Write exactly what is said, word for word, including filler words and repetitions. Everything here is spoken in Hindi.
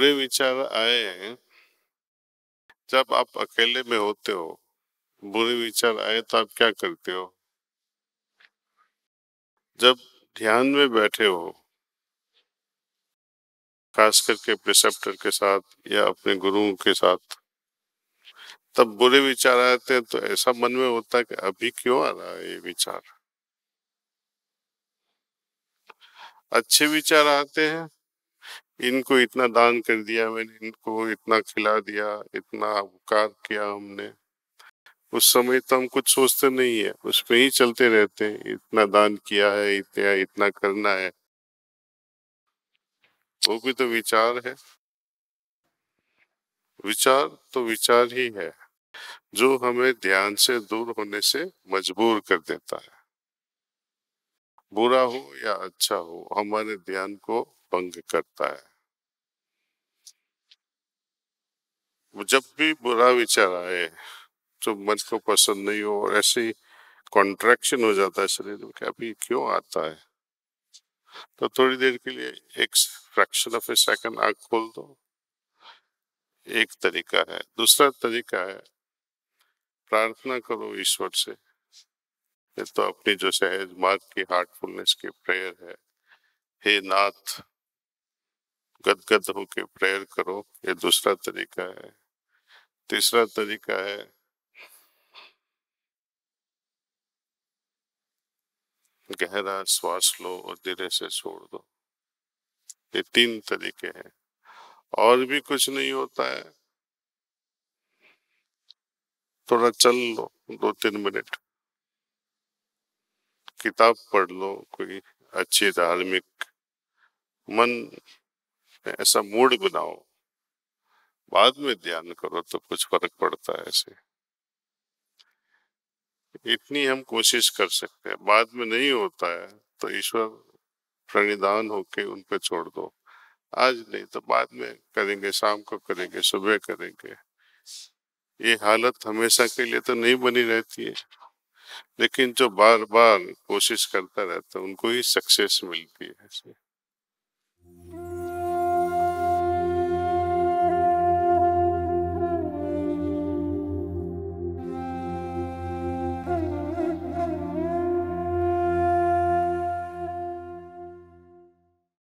बुरे विचार आए हैं, जब आप अकेले में होते हो, बुरे विचार आए तो आप क्या करते हो? जब ध्यान में बैठे हो, खास करके प्रिसेप्टर के साथ या अपने गुरुओं के साथ, तब बुरे विचार आते हैं तो ऐसा मन में होता है कि अभी क्यों आ रहा है ये विचार। अच्छे विचार आते हैं, इनको इतना दान कर दिया मैंने, इनको इतना खिला दिया, इतना उपकार किया हमने, उस समय तो हम कुछ सोचते नहीं है, उसमें ही चलते रहते हैं, इतना दान किया है, इतना इतना करना है, वो भी तो विचार है। विचार तो विचार ही है जो हमें ध्यान से दूर होने से मजबूर कर देता है। बुरा हो या अच्छा हो, हमारे ध्यान को भंग करता है। जब भी बुरा विचार आए जो मन को पसंद नहीं हो, और ऐसे कॉन्ट्रैक्शन हो जाता है शरीर में, अभी क्यों आता है, तो थोड़ी देर के लिए एक फ्रैक्शन ऑफ ए सेकंड आंख खोल दो। एक तरीका है। दूसरा तरीका है, प्रार्थना करो ईश्वर से। ये तो अपनी जो सहज मार्ग की हार्टफुलनेस की प्रेयर है, हे नाथ, गदगद होके प्रेयर करो, ये दूसरा तरीका है। तीसरा तरीका है, गहरा श्वास लो और धीरे से छोड़ दो। ये तीन तरीके हैं। और भी कुछ नहीं होता है, थोड़ा चल लो दो तीन मिनट, किताब पढ़ लो, कोई अच्छी धार्मिक, मन ऐसा मूड बनाओ, बाद में ध्यान करो तो कुछ फर्क पड़ता है। ऐसे इतनी हम कोशिश कर सकते हैं। बाद में नहीं होता है तो ईश्वर प्रणिधान होके उन पे छोड़ दो, आज नहीं तो बाद में करेंगे, शाम को करेंगे, सुबह करेंगे। ये हालत हमेशा के लिए तो नहीं बनी रहती है, लेकिन जो बार बार कोशिश करता रहता है उनको ही सक्सेस मिलती है।